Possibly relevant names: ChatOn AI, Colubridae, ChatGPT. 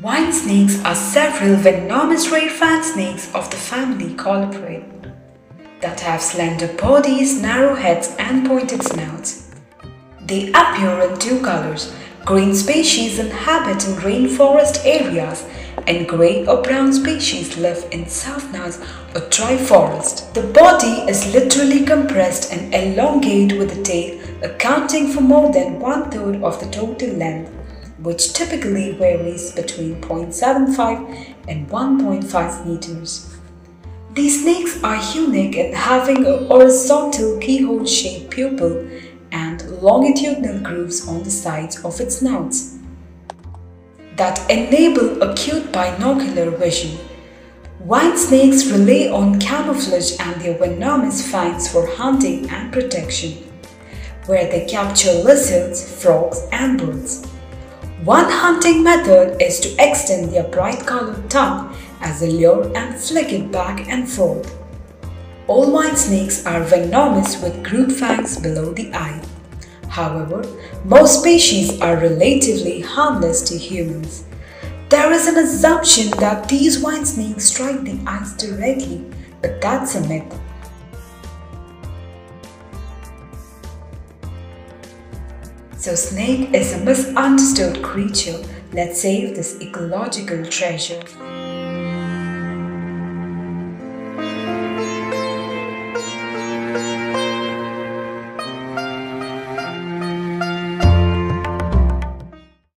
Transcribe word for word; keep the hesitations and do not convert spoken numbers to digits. White snakes are several venomous rare fan snakes of the family Colubridae that have slender bodies, narrow heads and pointed snouts. They appear in two colors. Green species inhabit in rainforest areas and grey or brown species live in savannas or dry forest. The body is literally compressed and elongate with the tail, accounting for more than one-third of the total length, which typically varies between zero point seven five and one point five meters. These snakes are unique in having a horizontal keyhole-shaped pupil and longitudinal grooves on the sides of its snouts that enable acute binocular vision. White snakes rely on camouflage and their venomous fangs for hunting and protection, where they capture lizards, frogs, and birds. One hunting method is to extend their bright-colored tongue as a lure and flick it back and forth. All white snakes are venomous with grooved fangs below the eye. However, most species are relatively harmless to humans. There is an assumption that these white snakes strike the eyes directly, but that's a myth. So snake is a misunderstood creature. Let's save this ecological treasure.